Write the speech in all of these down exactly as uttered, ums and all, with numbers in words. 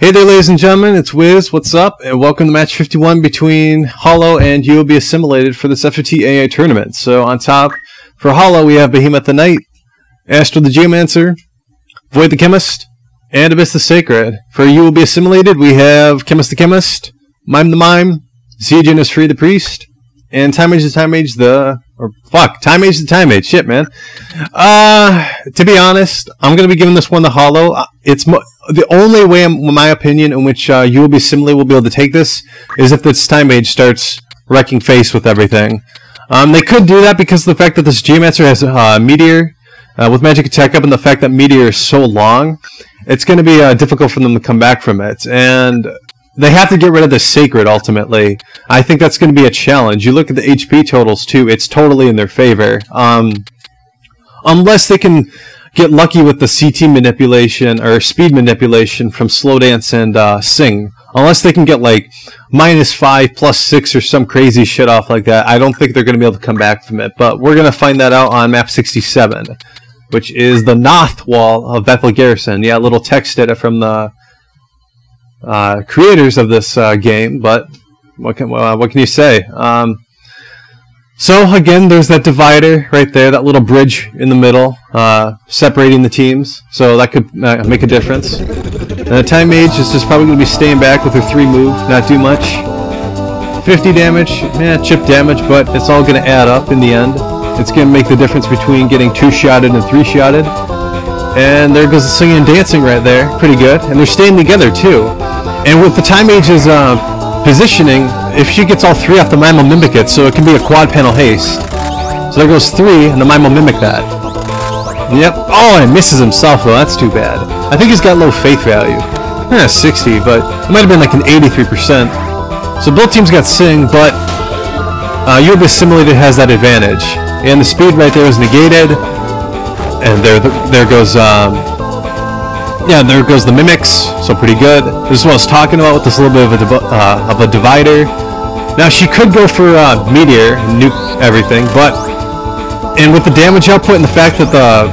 Hey there, ladies and gentlemen, it's Wiz, what's up, and welcome to match fifty-one between Hollow and You Will Be Assimilated for this F F T A I tournament. So on top, for Hollow, we have Behemoth the Knight, Astral the Geomancer, Void the Chemist, and Abyss the Sacred. For You Will Be Assimilated, we have Chemist the Chemist, Mime the Mime, Zijinus Free the Priest, and Time Mage the Time Mage the... or fuck, Time Mage the Time Mage, shit, man. Uh, to be honest, I'm going to be giving this one to Hollow. It's... Mo The only way, in my opinion, in which uh, You Will Be Assimilated will be able to take this is if this Time Mage starts wrecking face with everything. Um, they could do that because of the fact that this Geomancer has uh, Meteor uh, with Magic Attack up, and the fact that Meteor is so long, it's going to be uh, difficult for them to come back from it. And they have to get rid of the Sacred, ultimately. I think that's going to be a challenge. You look at the H P totals, too. It's totally in their favor. Um, unless they can... get lucky with the C T manipulation or speed manipulation from Slow Dance and uh, Sing. Unless they can get like minus five, plus six, or some crazy shit off like that, I don't think they're going to be able to come back from it. But we're going to find that out on map sixty-seven, which is the north wall of Bethel Garrison. Yeah, a little text edit from the uh, creators of this uh, game, but what can uh, what can you say? Um, So, again, there's that divider right there, that little bridge in the middle, uh, separating the teams, so that could uh, make a difference. And the Time Mage is just probably going to be staying back with her three move, not do much. fifty damage, eh, chip damage, but it's all going to add up in the end. It's going to make the difference between getting two-shotted and three-shotted. And there goes the singing and dancing right there, pretty good. And they're staying together, too. And with the Time Mage's uh, positioning, if she gets all three off, the Mime will mimic it, so it can be a quad panel haste. So there goes three, and the Mime will mimic that. Yep. Oh, and misses himself, though. That's too bad. I think he's got low faith value. Eh, sixty, but it might have been like an eighty-three percent. So both teams got Sing, but uh, You Will Be Assimilated has that advantage. And the speed right there is negated. And there, there goes... Um, Yeah, there goes the mimics, so pretty good. This is what I was talking about with this little bit of a, uh, of a divider. Now, she could go for uh, Meteor and nuke everything, but... and with the damage output and the fact that the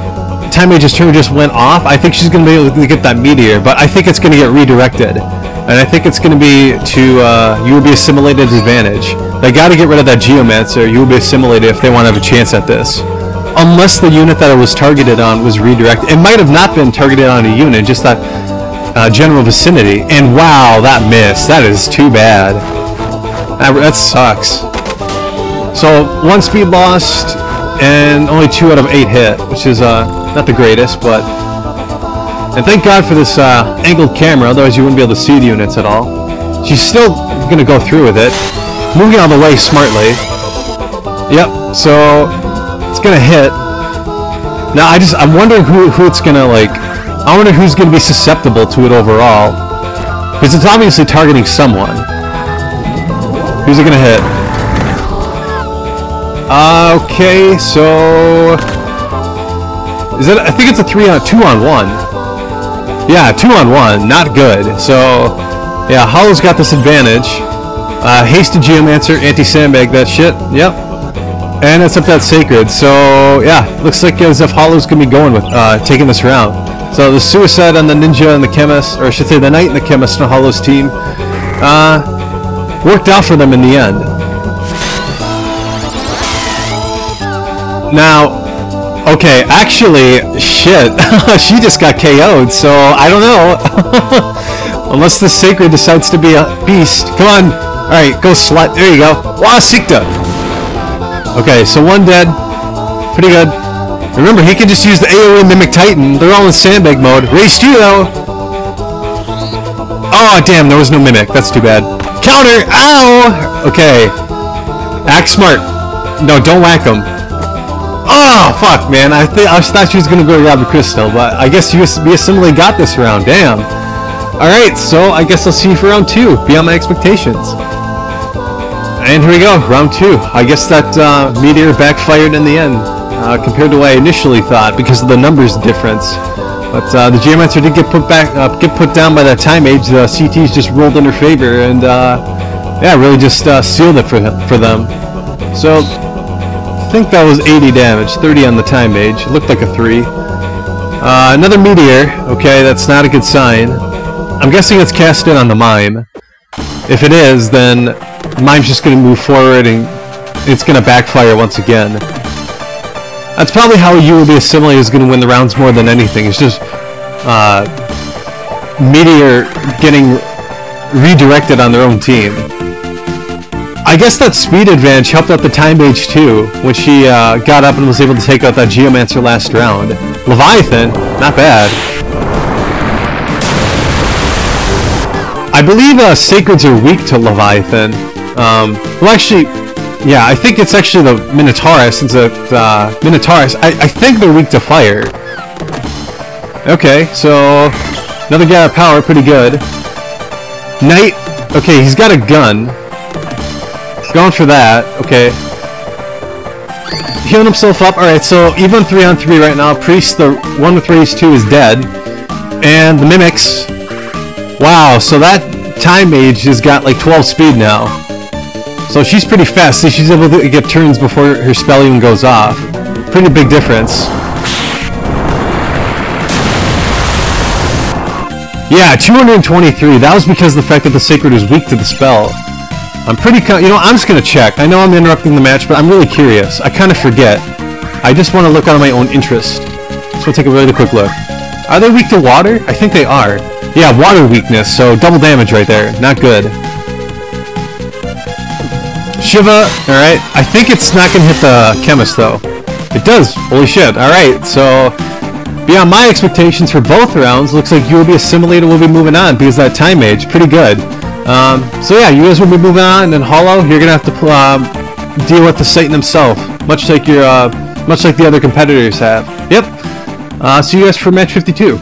Time Mage's turn just went off, I think she's going to be able to get that Meteor, but I think it's going to get redirected. And I think it's going to be to uh, You Will Be Assimilated advantage. They got to get rid of that Geomancer, You Will Be Assimilated, if they want to have a chance at this. Unless the unit that it was targeted on was redirected. It might have not been targeted on a unit, just that uh, general vicinity. And wow, that missed. That is too bad. That, that sucks. So, one speed lost, and only two out of eight hit, which is uh, not the greatest, but... and thank God for this uh, angled camera, otherwise you wouldn't be able to see the units at all. She's still going to go through with it. Moving out of the way smartly. Yep, so... it's gonna hit. Now I just I'm wondering who who it's gonna like. I wonder who's gonna be susceptible to it overall, because it's obviously targeting someone. Who's it gonna hit? Uh, okay, so is that? I think it's a three on two on one. Yeah, two on one. Not good. So yeah, Hollow's got this advantage. Uh, hasted Geomancer, anti-sandbag that shit. Yep. And it's up that Sacred, so yeah, looks like as if Hollow's gonna be going with uh, taking this round. So the suicide on the Ninja and the Chemist, or I should say the Knight and the Chemist on Hollow's team, uh, worked out for them in the end. Now, okay, actually, shit, she just got K O'd, so I don't know. Unless the Sacred decides to be a beast. Come on, all right, go slide. There you go, Wasikta. Okay, so one dead. Pretty good. Remember, he can just use the A O E Mimic Titan. They're all in sandbag mode. Raced you, though. Oh, damn, there was no Mimic. That's too bad. Counter! Ow! Okay. Act smart. No, don't whack him. Oh, fuck, man. I, th I thought she was going to go grab the crystal, but I guess You Will Be Assimilated got this round. Damn. Alright, so I guess I'll see you for round two. Beyond my expectations. And here we go, round two. I guess that uh, Meteor backfired in the end, uh, compared to what I initially thought, because of the numbers difference. But uh, the Geomancer did get put back, uh, get put down by that Time Mage. The C Ts just rolled in her favor, and uh, yeah, really just uh, sealed it for for them. So I think that was eighty damage, thirty on the Time Mage. It looked like a three. Uh, another Meteor. Okay, that's not a good sign. I'm guessing it's casted on the Mime. If it is, then the Mime's just going to move forward and it's going to backfire once again. That's probably how You Will Be Assimilated is going to win the rounds more than anything. It's just uh, Meteor getting redirected on their own team. I guess that speed advantage helped out the Time Mage too, when she uh, got up and was able to take out that Geomancer last round. Leviathan, not bad. I believe uh, Sacreds are weak to Leviathan. Um, well, actually, yeah, I think it's actually the Minotaurus, since it's uh, Minotaurus. I, I think they're weak to fire. Okay, so another guy of power, pretty good. Knight, okay, he's got a gun. Going for that, okay. Healing himself up, alright, so even three on three right now. Priest, the one with raise two, is dead. And the Mimics. Wow, so that Time Mage has got like twelve speed now. So she's pretty fast, so she's able to get turns before her spell even goes off. Pretty big difference. Yeah, two hundred twenty-three, that was because of the fact that the Sacred was weak to the spell. I'm pretty con- you know, I'm just gonna check. I know I'm interrupting the match, but I'm really curious. I kind of forget. I just want to look out of my own interest. So we'll take a really quick look. Are they weak to water? I think they are. Yeah, water weakness, so double damage right there. Not good. Shiva, alright. I think it's not gonna hit the Chemist, though. It does. Holy shit. Alright, so beyond my expectations for both rounds, looks like You Will Be Assimilated will be moving on because that Time Mage, pretty good. Um, so yeah, you guys will be moving on, and Hollow, you're gonna have to uh, deal with the Satan himself, much like your, uh, much like the other competitors have. Yep. Uh, see you guys for match fifty-two.